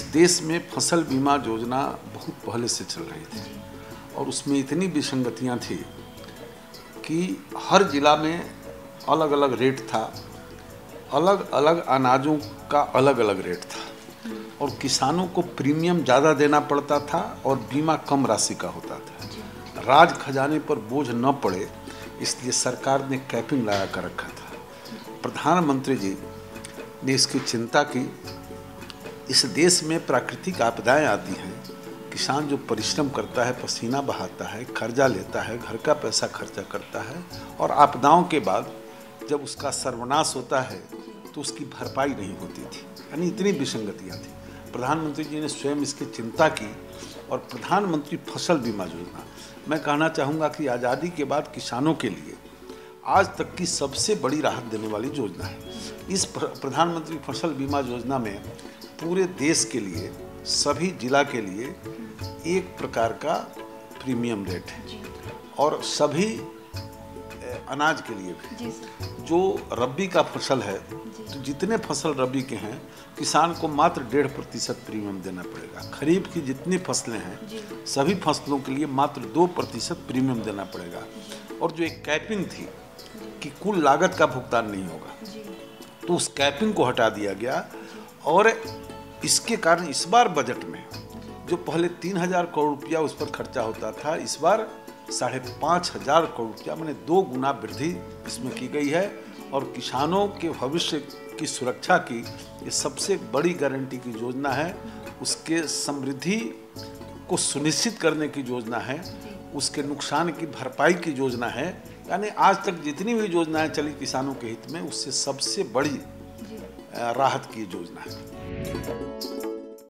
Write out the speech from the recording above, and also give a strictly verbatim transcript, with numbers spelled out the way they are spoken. इस देश में फसल बीमा योजना बहुत पहले से चल रही थी और उसमें इतनी विसंगतियाँ थी कि हर ज़िला में अलग अलग रेट था, अलग अलग अनाजों का अलग अलग रेट था और किसानों को प्रीमियम ज़्यादा देना पड़ता था और बीमा कम राशि का होता था। राज खजाने पर बोझ न पड़े इसलिए सरकार ने कैपिंग लगा कर रखा था। प्रधानमंत्री जी ने इसकी चिंता की। इस देश में प्राकृतिक आपदाएं आती हैं, किसान जो परिश्रम करता है, पसीना बहाता है, कर्जा लेता है, घर का पैसा खर्चा करता है और आपदाओं के बाद जब उसका सर्वनाश होता है तो उसकी भरपाई नहीं होती थी, यानी इतनी विसंगतियाँ थी। प्रधानमंत्री जी ने स्वयं इसकी चिंता की और प्रधानमंत्री फसल बीमा योजना, मैं कहना चाहूँगा कि आज़ादी के बाद किसानों के लिए आज तक की सबसे बड़ी राहत देने वाली योजना है। इस प्रधानमंत्री फसल बीमा योजना में पूरे देश के लिए, सभी जिला के लिए एक प्रकार का प्रीमियम रेट है और सभी अनाज के लिए भी। जो रबी का फसल है, तो जितने फसल रबी के हैं किसान को मात्र डेढ़ प्रतिशत प्रीमियम देना पड़ेगा। खरीफ की जितनी फसलें हैं सभी फसलों के लिए मात्र दो प्रतिशत प्रीमियम देना पड़ेगा और जो एक कैपिंग थी कि कुल लागत का भुगतान नहीं होगा, तो उस कैपिंग को हटा दिया गया और इसके कारण इस बार बजट में जो पहले तीन हज़ार करोड़ रुपया उस पर खर्चा होता था, इस बार साढ़े पाँच हज़ार करोड़ रुपया, मैंने दो गुना वृद्धि इसमें की गई है और किसानों के भविष्य की सुरक्षा की ये सबसे बड़ी गारंटी की योजना है। उसके समृद्धि को सुनिश्चित करने की योजना है, उसके नुकसान की भरपाई की योजना है, यानी आज तक जितनी भी योजनाएं चली किसानों के हित में उससे सबसे बड़ी राहत की योजना है।